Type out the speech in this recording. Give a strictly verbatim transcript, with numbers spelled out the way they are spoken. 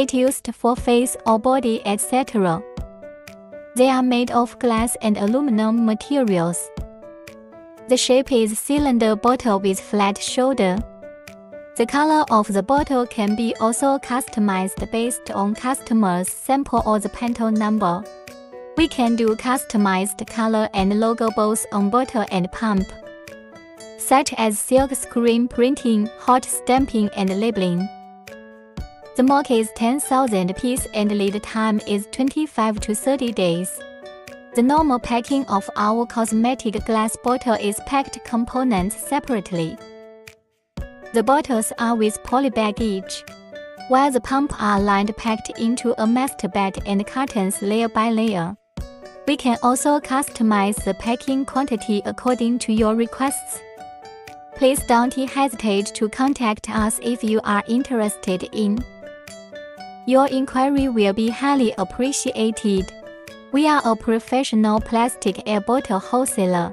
it used for face or body, et cetera. They are made of glass and aluminum materials. The shape is cylinder bottle with flat shoulder. The color of the bottle can be also customized based on customer's sample or the Pantone number. We can do customized color and logo both on bottle and pump, such as silk screen printing, hot stamping and labeling. The mock is ten thousand piece and lead time is twenty-five to thirty days. The normal packing of our cosmetic glass bottle is packed components separately. The bottles are with polybag each, while the pump are lined packed into a master bed and cartons layer by layer. We can also customize the packing quantity according to your requests. Please don't hesitate to contact us if you are interested in. Your inquiry will be highly appreciated. We are a professional plastic air bottle wholesaler.